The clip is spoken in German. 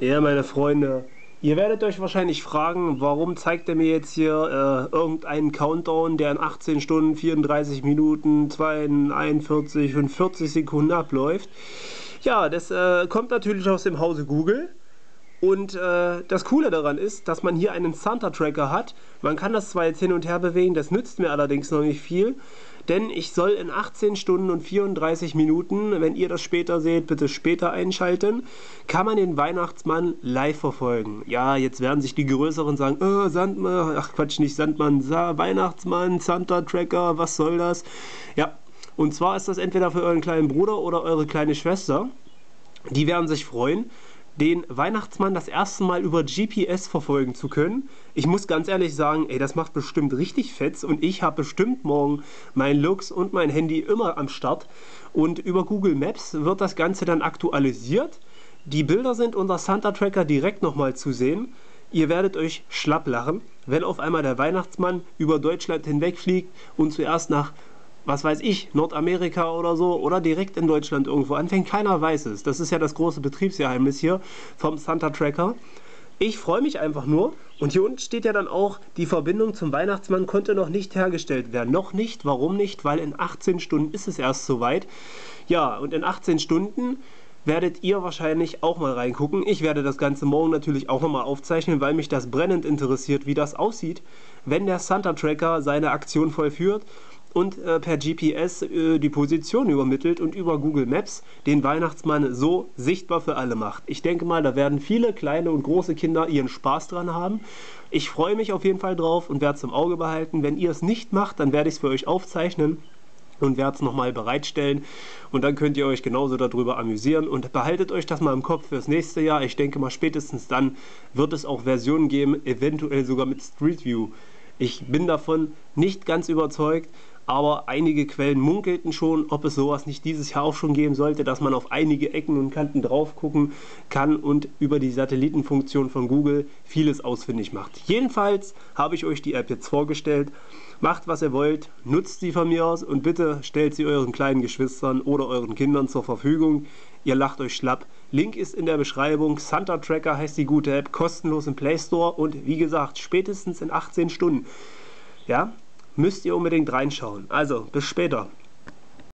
Ja, meine Freunde, ihr werdet euch wahrscheinlich fragen, warum zeigt er mir jetzt hier irgendeinen Countdown, der in 18 Stunden, 34 Minuten, 41 und 40 Sekunden abläuft. Ja, das kommt natürlich aus dem Hause Google. Und das Coole daran ist, dass man hier einen Santa Tracker hat. Man kann das zwar jetzt hin und her bewegen, das nützt mir allerdings noch nicht viel. Denn ich soll in 18 Stunden und 34 Minuten, wenn ihr das später seht, bitte später einschalten, kann man den Weihnachtsmann live verfolgen. Ja, jetzt werden sich die Größeren sagen, Sandmann, ach Quatsch, nicht Sandmann, Weihnachtsmann, Santa Tracker, was soll das? Ja, und zwar ist das entweder für euren kleinen Bruder oder eure kleine Schwester. Die werden sich freuen, den Weihnachtsmann das erste Mal über GPS verfolgen zu können. Ich muss ganz ehrlich sagen, ey, das macht bestimmt richtig Fetz und ich habe bestimmt morgen mein Lux und mein Handy immer am Start. Und über Google Maps wird das Ganze dann aktualisiert. Die Bilder sind unter Santa Tracker direkt nochmal zu sehen. Ihr werdet euch schlapp lachen, wenn auf einmal der Weihnachtsmann über Deutschland hinwegfliegt und zuerst nach, was weiß ich, Nordamerika oder so, oder direkt in Deutschland irgendwo anfängt. Keiner weiß es. Das ist ja das große Betriebsgeheimnis hier vom Santa Tracker. Ich freue mich einfach nur. Und hier unten steht ja dann auch, die Verbindung zum Weihnachtsmann konnte noch nicht hergestellt werden. Noch nicht. Warum nicht? Weil in 18 Stunden ist es erst soweit. Ja, und in 18 Stunden werdet ihr wahrscheinlich auch mal reingucken. Ich werde das Ganze morgen natürlich auch nochmal aufzeichnen, weil mich das brennend interessiert, wie das aussieht, wenn der Santa Tracker seine Aktion vollführt und per GPS die Position übermittelt und über Google Maps den Weihnachtsmann so sichtbar für alle macht. Ich denke mal, da werden viele kleine und große Kinder ihren Spaß dran haben. Ich freue mich auf jeden Fall drauf und werde es im Auge behalten. Wenn ihr es nicht macht, dann werde ich es für euch aufzeichnen und werde es nochmal bereitstellen. Und dann könnt ihr euch genauso darüber amüsieren. Und behaltet euch das mal im Kopf fürs nächste Jahr. Ich denke mal, spätestens dann wird es auch Versionen geben, eventuell sogar mit Street View. Ich bin davon nicht ganz überzeugt, aber einige Quellen munkelten schon, ob es sowas nicht dieses Jahr auch schon geben sollte, dass man auf einige Ecken und Kanten drauf gucken kann und über die Satellitenfunktion von Google vieles ausfindig macht. Jedenfalls habe ich euch die App jetzt vorgestellt. Macht, was ihr wollt, nutzt sie von mir aus und bitte stellt sie euren kleinen Geschwistern oder euren Kindern zur Verfügung. Ihr lacht euch schlapp. Link ist in der Beschreibung. Santa Tracker heißt die gute App, kostenlos im Play Store und wie gesagt, spätestens in 18 Stunden. Ja? Müsst ihr unbedingt reinschauen. Also, bis später.